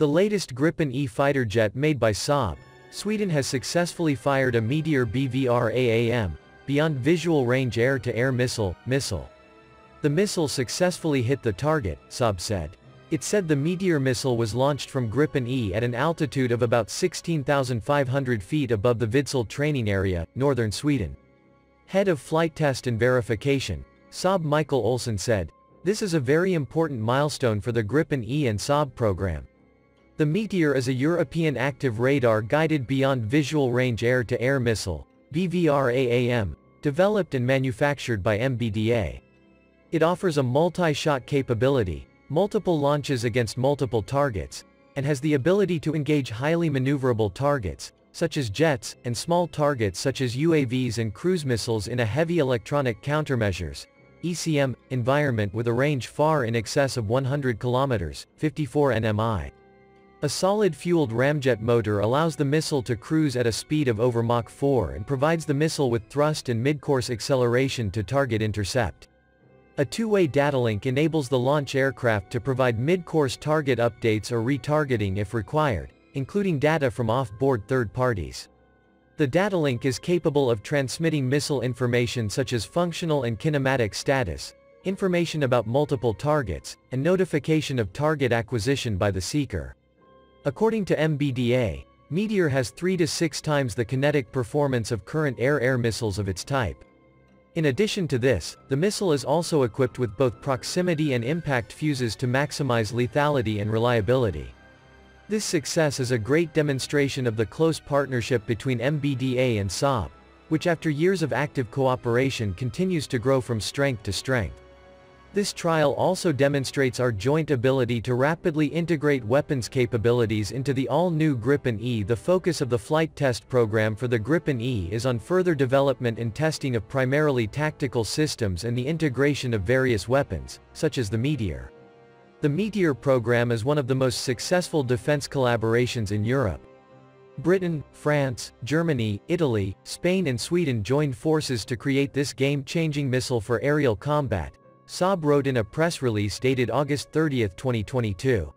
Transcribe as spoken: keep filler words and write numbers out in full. The latest Gripen E fighter jet made by Saab, Sweden has successfully fired a Meteor B V RAM, beyond visual range air-to-air missile, missile. The missile successfully hit the target, Saab said. It said the Meteor missile was launched from Gripen E at an altitude of about sixteen thousand five hundred feet above the Vidsel training area, northern Sweden. Head of Flight Test and Verification, Saab Mikael Olsson said, "This is a very important milestone for the Gripen E and Saab program. The Meteor is a European active radar-guided beyond visual range air-to-air missile, B V RAM, developed and manufactured by M B D A. It offers a multi-shot capability, multiple launches against multiple targets, and has the ability to engage highly maneuverable targets, such as jets, and small targets such as U A Vs and cruise missiles in a heavy electronic countermeasures (E C M) environment with a range far in excess of one hundred kilometers (fifty-four nautical miles). A solid-fueled ramjet motor allows the missile to cruise at a speed of over Mach four and provides the missile with thrust and mid-course acceleration to target intercept. A two-way data link enables the launch aircraft to provide mid-course target updates or retargeting if required, including data from off-board third parties. The data link is capable of transmitting missile information such as functional and kinematic status, information about multiple targets, and notification of target acquisition by the seeker. According to M B D A, Meteor has three to six times the kinetic performance of current air-air missiles of its type. In addition to this, the missile is also equipped with both proximity and impact fuses to maximize lethality and reliability. This success is a great demonstration of the close partnership between M B D A and Saab, which after years of active cooperation continues to grow from strength to strength. This trial also demonstrates our joint ability to rapidly integrate weapons capabilities into the all-new Gripen E. The focus of the flight test program for the Gripen E is on further development and testing of primarily tactical systems and the integration of various weapons, such as the Meteor. The Meteor program is one of the most successful defense collaborations in Europe. Britain, France, Germany, Italy, Spain and Sweden joined forces to create this game-changing missile for aerial combat, Saab wrote in a press release dated August thirtieth twenty twenty-two.